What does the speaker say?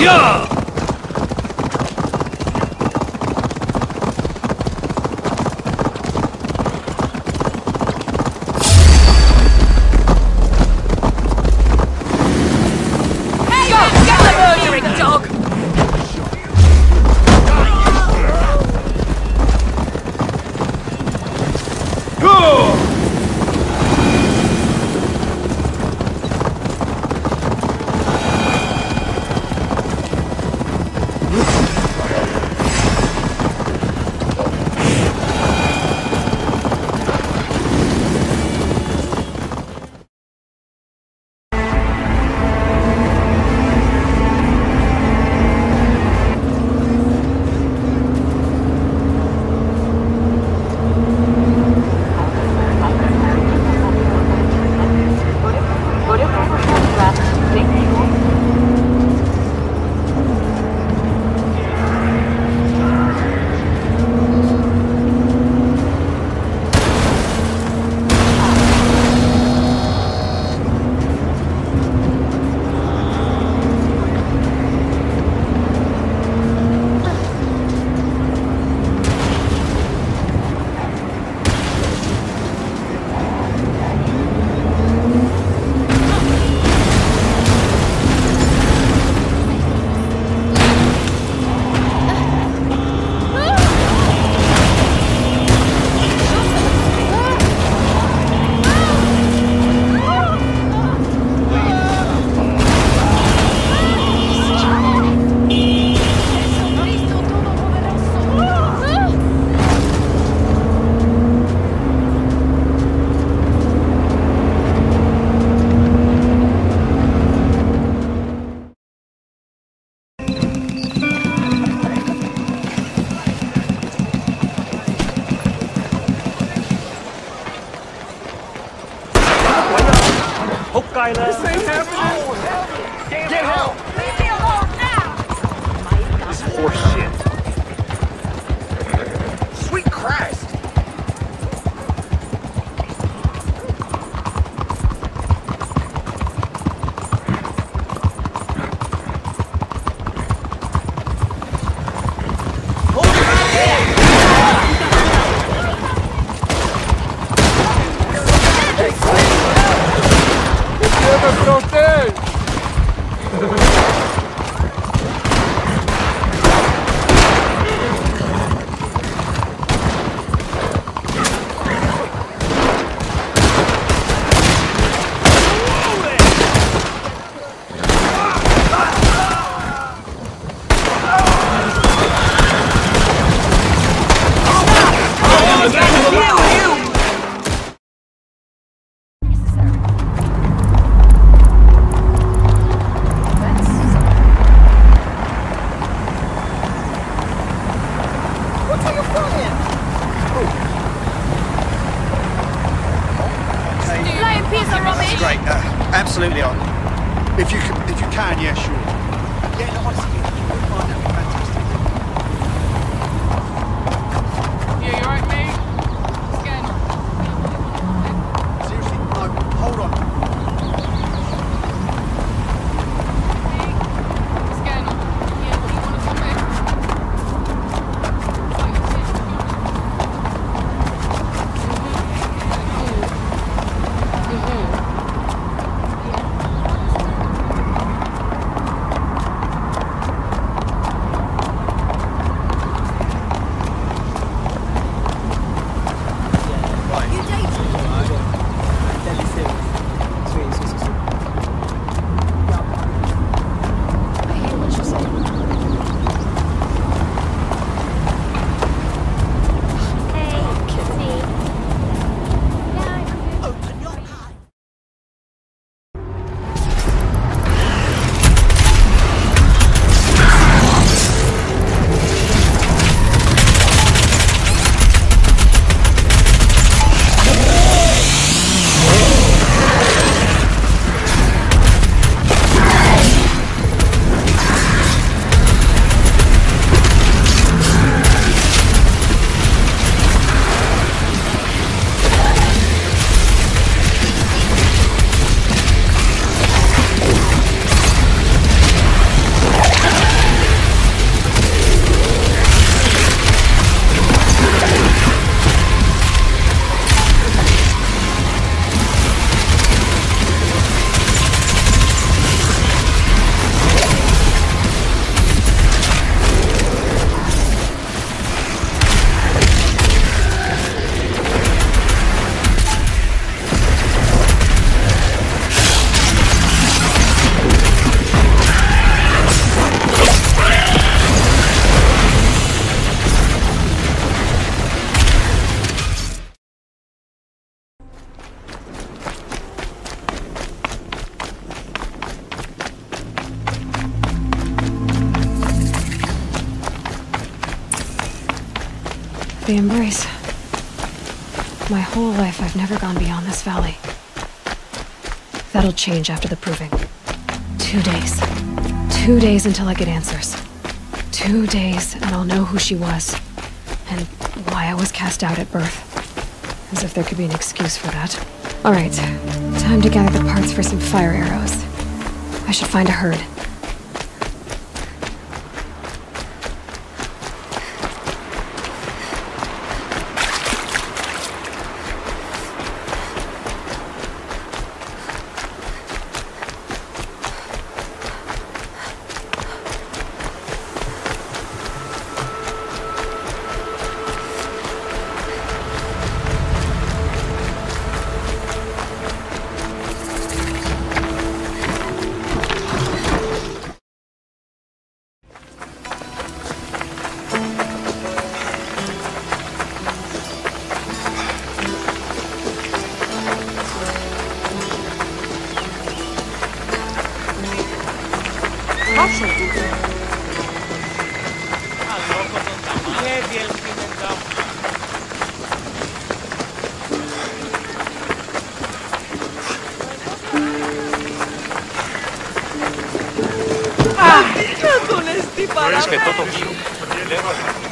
Yeah! This ain't happening! Oh, hell. Get help! Leave me alone now! This is horse shit. Sweet Christ! Absolutely on. If you can, yeah, sure. Yeah, no, honestly, if you wouldn't mind, that'd be fantastic. Yeah, you alright, mate? Scan. Seriously, no, hold on. Scan. Yeah, do you want to come back? the embrace. My whole life, I've never gone beyond this valley. That'll change after the proving. 2 days. 2 days until I get answers. 2 days, and I'll know who she was. And why I was cast out at birth. As if there could be an excuse for that. All right, time to gather the parts for some fire arrows. I should find a herd. Questo è tutto mio.